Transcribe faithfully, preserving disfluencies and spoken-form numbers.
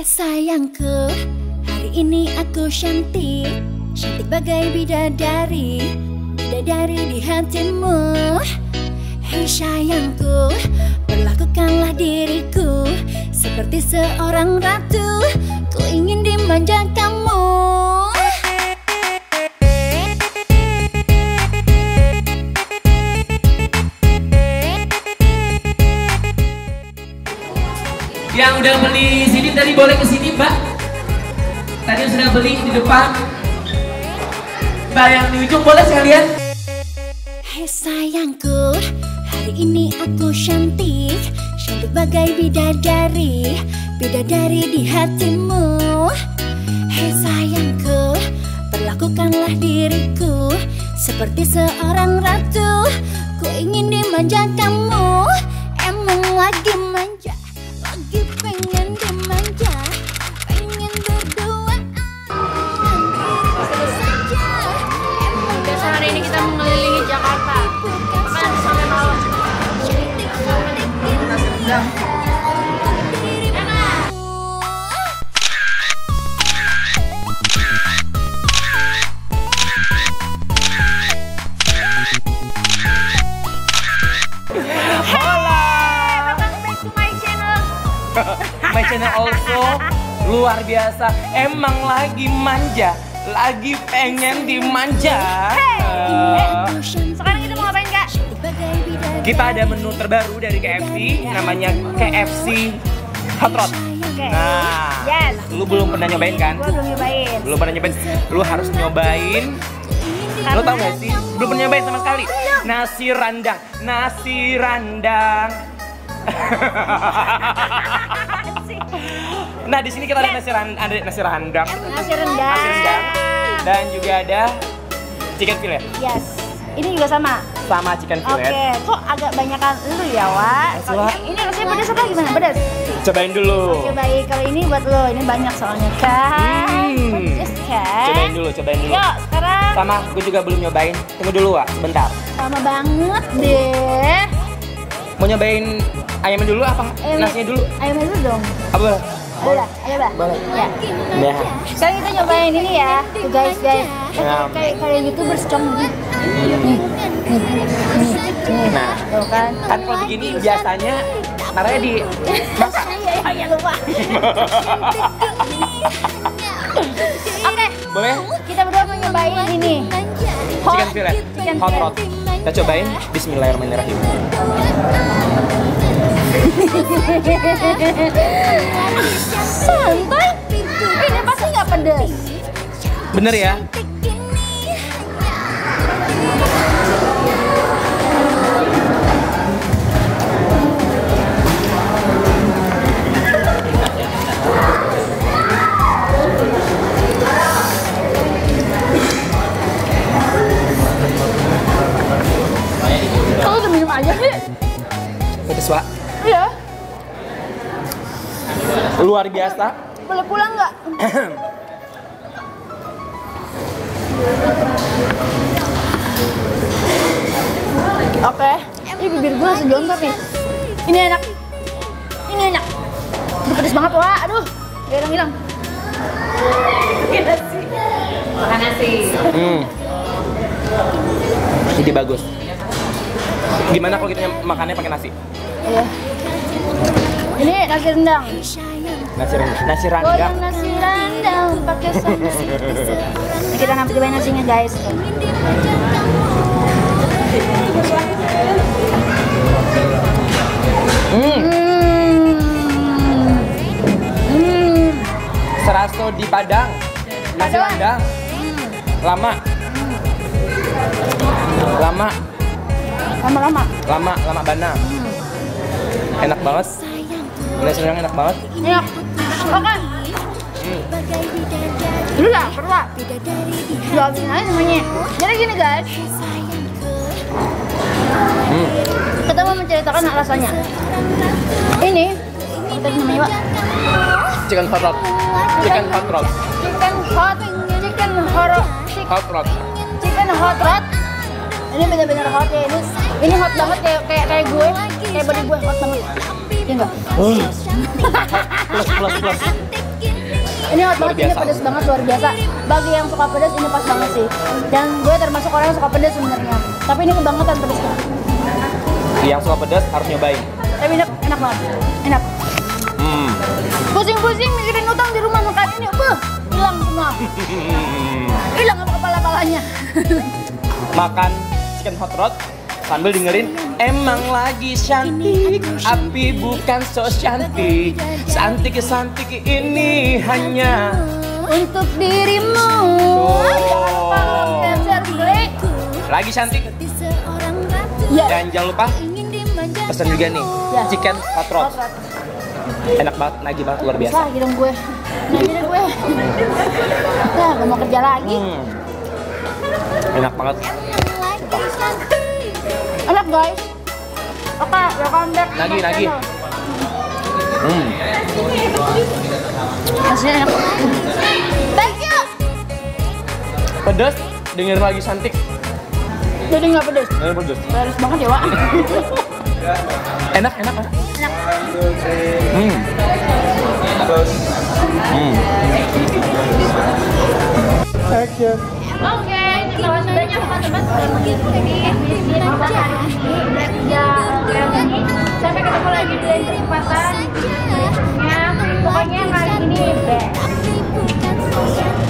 Eh sayangku, hari ini aku cantik, cantik bagai bidadari, bidadari di hatimu. Hei sayangku, perlakukanlah diriku seperti seorang ratu, ku ingin dimanja kamu. Yang udah beli sini tadi boleh ke sini, Mbak. Tadi sudah beli di depan. Mbak yang di ujung boleh saya lihat. Hei sayangku, hari ini aku cantik, cantik bagai bidadari, bidadari di hatimu. Hei sayangku, perlakukanlah diriku seperti seorang ratu, ku ingin dimanja kamu. Emang lagi manja, lagi pengen dimanja, pengen berduaan hampir saja. Biasa hari ini kita mengelilingi Jakarta, kemarin sampai malam. My channel also luar biasa. Emang lagi manja, lagi pengen dimanja. Hey, uh, sekarang kita mau ngapain, Kak? Kita ada menu terbaru dari K F C, namanya K F C Hot Rod. Okay. Nah, yes. Lu belum pernah nyobain kan? Gua belum nyobain. Belum pernah nyobain. Lu harus nyobain. Karena lu tau gak sih? Belum pernah nyobain sama sekali. Nasi randang, nasi randang. Nah, di sini kita ada nasi randang, ada nasi rendang, nasi rendang, dan juga ada chicken fillet. Yes, ini juga sama. Sama chicken fillet. Oke, kok agak banyakan lu ya, Wak? Ini rasanya pedas apa gimana? Pedas? Cobain dulu. Cobain. Kalau ini buat lo, ini banyak soalnya kan. Pedas kan? Cobain dulu, cobain dulu. Yuk, sekarang. Sama, gue juga belum nyobain. Tunggu dulu, Wak, sebentar. Sama banget deh. Mau nyobain ayamnya dulu apa ayam, nasinya dulu? Ayamnya dulu dong. Apa? Boleh, ayo Mbak. Boleh. Ya. Nah. Sekarang kita nyobain ini ya, tuh guys guys. Nah. Kayak kayak YouTubers dong. Nih. Nah, tuh kan. Kan kalau begini biasanya taruhnya di masak. Iya, lupa. Oke, boleh? Kita berdua mau nyobain ini. Chicken fillet, hot rod. Kita cobain. Bismillahirrahmanirrahim. Santai. Ini pasti nggak pedes. Bener ya? Kalau udah minum aja sih. Pedes, Wak. Iya. Luar biasa. Boleh pulang nggak? Oke. Ini bibir gue langsung jontor nih. Ini enak. Ini enak. Aduh, pedes banget, Wak. Aduh, hilang-hilang. Makan nasi. Hmm. Ini bagus. Gimana kalau kita makannya pakai nasi? Iya. Ini nasi rendang. Nasi rendang. Nasi rendang. Goyang nasi rendang pakai saus. Kita nanti cobain nasinya, guys. Hmm. Hmm. Seraso di Padang. Nasi rendang. Lama. Lama. Lama-lama. Lama, lama bana. Hmm. Enak banget. Nasi rendang enak banget. Enak. Oke. Lu lapar, Wak. Jualin aja namanya. Jadi gini, guys. Hmm. Kita mau menceritakan alasannya. Ini kita namanya, Wak. Chicken hot rod. Chicken hot rod. Chicken hot, chicken hot rod. Hot rod. Chicken hot rod. Ini benar-benar hot ya, ini ini hot banget kayak kayak kayak gue, kayak body gue hot banget. Iya enggak? Plus plus plus. Ini hot banget, ini pedas banget, luar biasa. Bagi yang suka pedas ini pas banget sih. Dan gue termasuk orang yang suka pedas sebenarnya. Tapi ini kebangetan pedasnya. Yang suka pedas harus nyobain. Tapi enak, enak banget, enak. Hmm. Pusing-pusing mikirin utang di rumah makan ini, beuh, hilang semua. Hilang sama kepala-kepalanya. Makan chicken hot rod sambil dengerin emang lagi cantik, api bukan so cantik, cantik cantik ini hanya untuk dirimu. Lagi cantik. Dan jangan lupa pesan juga nih chicken hot rod. Enak banget, nagih banget, luar biasa. Lagi dong gue, nagih dong gue. Nah, gue mau kerja lagi. Enak banget. Enak guys. Oke, welcome back. Lagi, lagi. Hmm. Masih enak. Thank you. Pedas, denger lagi cantik. Jadi nggak pedas. Nggak pedas. Pedas banget ya, Wak. Enak, enak, enak. Enak. Hmm. Hmm. Thank you. Oke. Banyak teman-teman sudah mengikuti di makan hari ini dan ya ini sampai ketemu lagi di lain kesempatan. Pokoknya kali ini best.